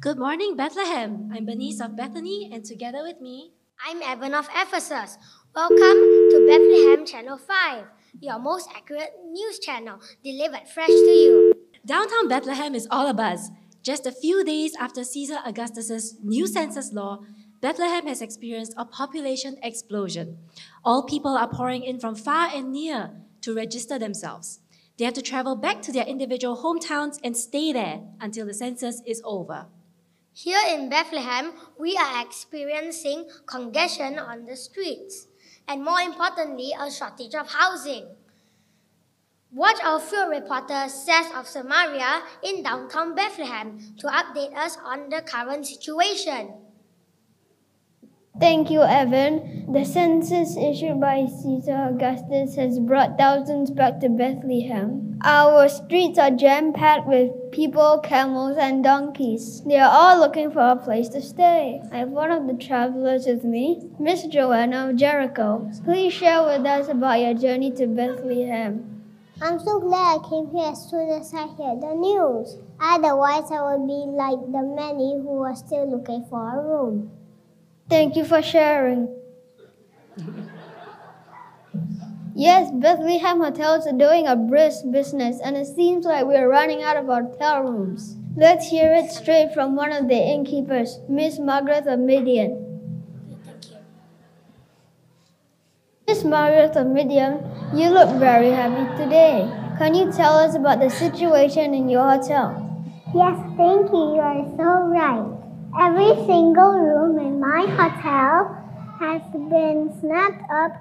Good morning, Bethlehem. I'm Bernice of Bethany, and together with me, I'm Evan of Ephesus. Welcome to Bethlehem Channel 5, your most accurate news channel, delivered fresh to you. Downtown Bethlehem is all abuzz. Just a few days after Caesar Augustus' new census law, Bethlehem has experienced a population explosion. All people are pouring in from far and near to register themselves. They have to travel back to their individual hometowns and stay there until the census is over. Here in Bethlehem, we are experiencing congestion on the streets, and more importantly, a shortage of housing. Watch our field reporter, Seth of Samaria, in downtown Bethlehem to update us on the current situation. Thank you, Evan. The census issued by Caesar Augustus has brought thousands back to Bethlehem. Our streets are jam-packed with people, camels, and donkeys. They are all looking for a place to stay. I have one of the travelers with me, Miss Joanna of Jericho. Please share with us about your journey to Bethlehem. I'm so glad I came here as soon as I heard the news. Otherwise, I would be like the many who are still looking for a room. Thank you for sharing. Yes, Bethlehem hotels are doing a brisk business, and it seems like we are running out of hotel rooms. Let's hear it straight from one of the innkeepers, Miss Margaret O'Midian. Miss Margaret O'Midian, you look very happy today. Can you tell us about the situation in your hotel? Yes, thank you. You are so right. Every single room in my hotel has been snapped up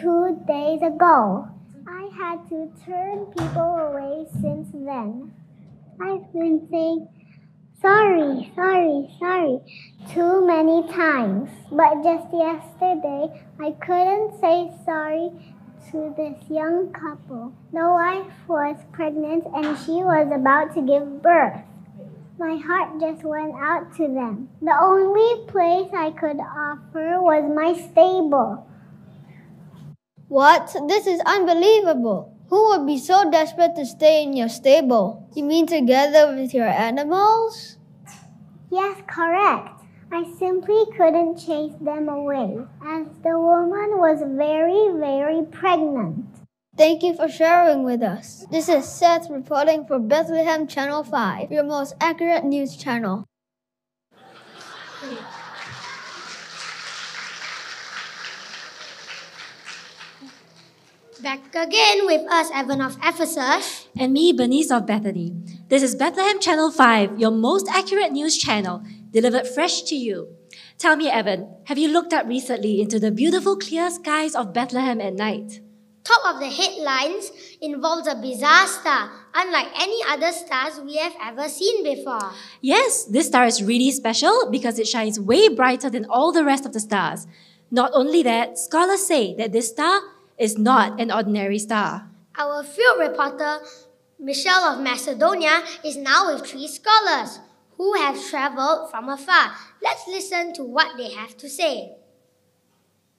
2 days ago. I had to turn people away since then. I've been saying, "Sorry, sorry, sorry," too many times. But just yesterday, I couldn't say sorry to this young couple. The wife was pregnant and she was about to give birth. My heart just went out to them. The only place I could offer was my stable. What? This is unbelievable. Who would be so desperate to stay in your stable? You mean together with your animals? Yes, correct. I simply couldn't chase them away, as the woman was very, very pregnant. Thank you for sharing with us. This is Seth reporting for Bethlehem Channel 5, your most accurate news channel. Back again with us, Evan of Ephesus. And me, Bernice of Bethany. This is Bethlehem Channel 5, your most accurate news channel, delivered fresh to you. Tell me, Evan, have you looked up recently into the beautiful clear skies of Bethlehem at night? Top of the headlines involves a bizarre star, unlike any other stars we have ever seen before. Yes, this star is really special because it shines way brighter than all the rest of the stars. Not only that, scholars say that this star is not an ordinary star. Our field reporter, Michelle of Macedonia, is now with three scholars who have traveled from afar. Let's listen to what they have to say.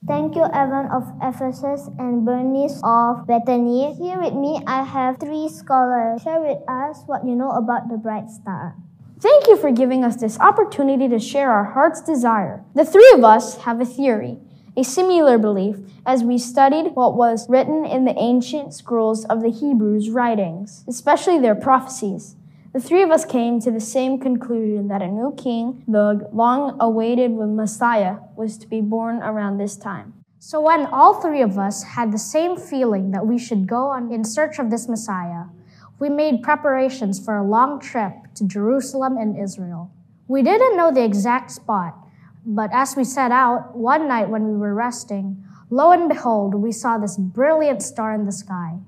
Thank you, Evan of Ephesus and Bernice of Bethany. Here with me, I have three scholars. Share with us what you know about the bright star. Thank you for giving us this opportunity to share our heart's desire. The three of us have a theory, a similar belief, as we studied what was written in the ancient scrolls of the Hebrews' writings, especially their prophecies. The three of us came to the same conclusion that a new king, the long-awaited Messiah, was to be born around this time. So when all three of us had the same feeling that we should go on in search of this Messiah, we made preparations for a long trip to Jerusalem and Israel. We didn't know the exact spot, but as we set out, one night when we were resting, lo and behold, we saw this brilliant star in the sky.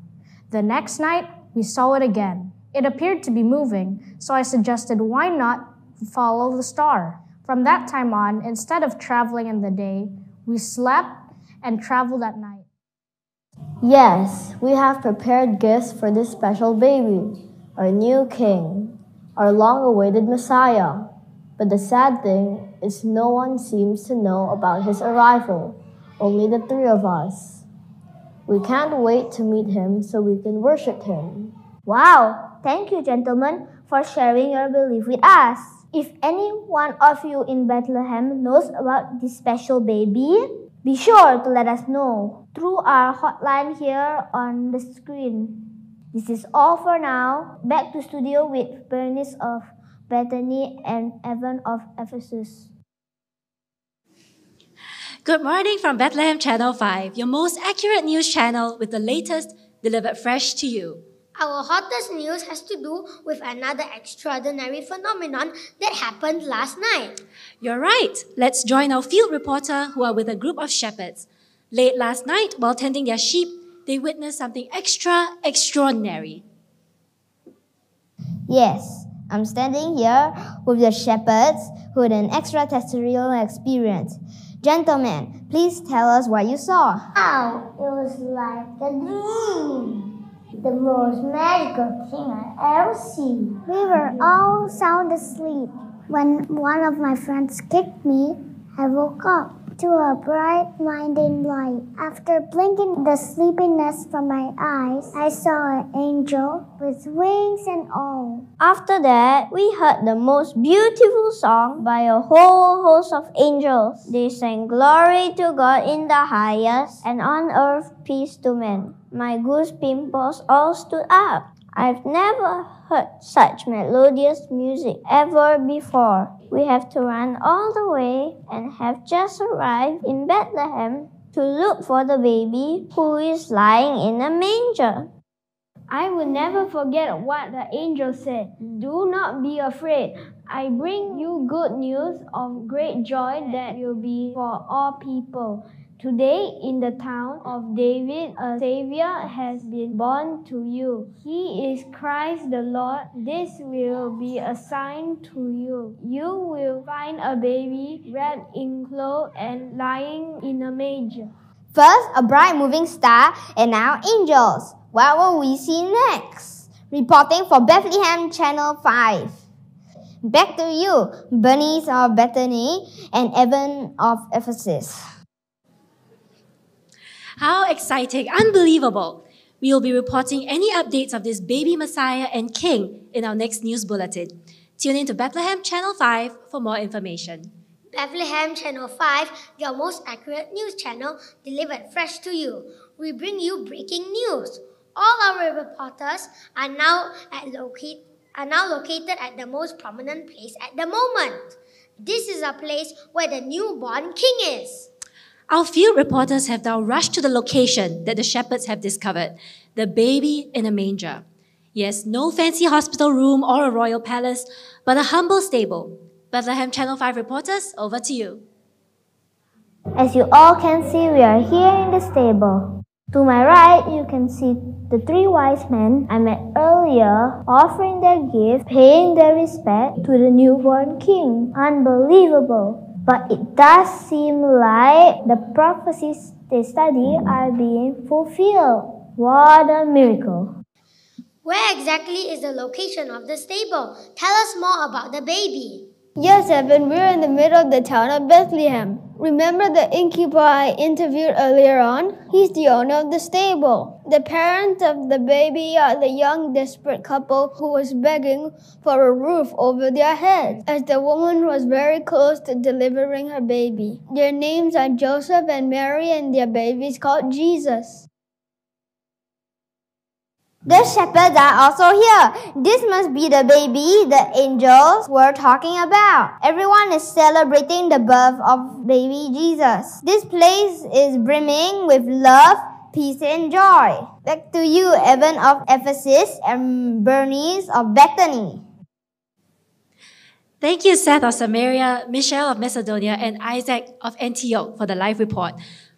The next night, we saw it again. It appeared to be moving, so I suggested why not follow the star. From that time on, instead of traveling in the day, we slept and traveled at night. Yes, we have prepared gifts for this special baby, our new king, our long-awaited Messiah. But the sad thing is no one seems to know about his arrival, only the three of us. We can't wait to meet him so we can worship him. Wow! Thank you, gentlemen, for sharing your belief with us. If any one of you in Bethlehem knows about this special baby, be sure to let us know through our hotline here on the screen. This is all for now. Back to studio with Bernice of Bethany and Evan of Ephesus. Good morning from Bethlehem Channel 5, your most accurate news channel with the latest delivered fresh to you. Our hottest news has to do with another extraordinary phenomenon that happened last night. You're right. Let's join our field reporter who are with a group of shepherds. Late last night, while tending their sheep, they witnessed something extraordinary. Yes, I'm standing here with the shepherds who had an extraterrestrial experience. Gentlemen, please tell us what you saw. Wow, it was like a dream. The most magical thing I ever seen. We were all sound asleep. When one of my friends kicked me, I woke up to a bright, blinding light. After blinking the sleepiness from my eyes, I saw an angel with wings and all. After that, we heard the most beautiful song by a whole host of angels. They sang glory to God in the highest, and on earth peace to men. My goose pimples all stood up. I've never heard such melodious music ever before. We have to run all the way and have just arrived in Bethlehem to look for the baby who is lying in a manger. I will never forget what the angel said. Do not be afraid. I bring you good news of great joy that will be for all people. Today, in the town of David, a Savior has been born to you. He is Christ the Lord. This will be a sign to you. You will find a baby wrapped in clothes and lying in a manger. First, a bright moving star, and now angels. What will we see next? Reporting for Bethlehem Channel 5. Back to you, Bernice of Bethany and Evan of Ephesus. How exciting, unbelievable. We will be reporting any updates of this baby Messiah and King in our next news bulletin. Tune in to Bethlehem Channel 5 for more information. Bethlehem Channel 5, your most accurate news channel delivered fresh to you. We bring you breaking news. All our reporters are now located at the most prominent place at the moment. This is a place where the newborn king is. Our field reporters have now rushed to the location that the shepherds have discovered, the baby in a manger. Yes, no fancy hospital room or a royal palace, but a humble stable. Bethlehem Channel 5 reporters, over to you. As you all can see, we are here in the stable. To my right, you can see the three wise men I met earlier offering their gift, paying their respect to the newborn king. Unbelievable! But it does seem like the prophecies they study are being fulfilled. What a miracle! Where exactly is the location of the stable? Tell us more about the baby. Yes, Evan, we're in the middle of the town of Bethlehem. Remember the innkeeper I interviewed earlier on? He's the owner of the stable. The parents of the baby are the young desperate couple who was begging for a roof over their heads, as the woman was very close to delivering her baby. Their names are Joseph and Mary, and their baby is called Jesus. The shepherds are also here. This must be the baby the angels were talking about. Everyone is celebrating the birth of baby Jesus. This place is brimming with love, peace, and joy. Back to you, Evan of Ephesus and Bernice of Bethany. Thank you, Seth of Samaria, Michelle of Macedonia, and Isaac of Antioch for the live report.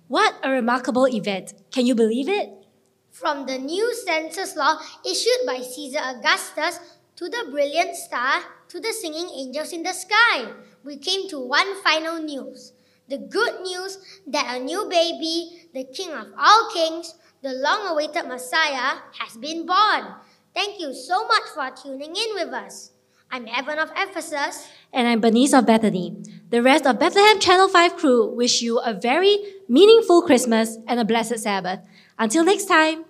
What a remarkable event. Can you believe it? From the new census law issued by Caesar Augustus to the brilliant star to the singing angels in the sky, we came to one final news. The good news that a new baby, the King of all kings, the long-awaited Messiah, has been born. Thank you so much for tuning in with us. I'm Evan of Ephesus. And I'm Bernice of Bethany. The rest of Bethlehem Channel 5 crew wish you a very meaningful Christmas and a blessed Sabbath. Until next time.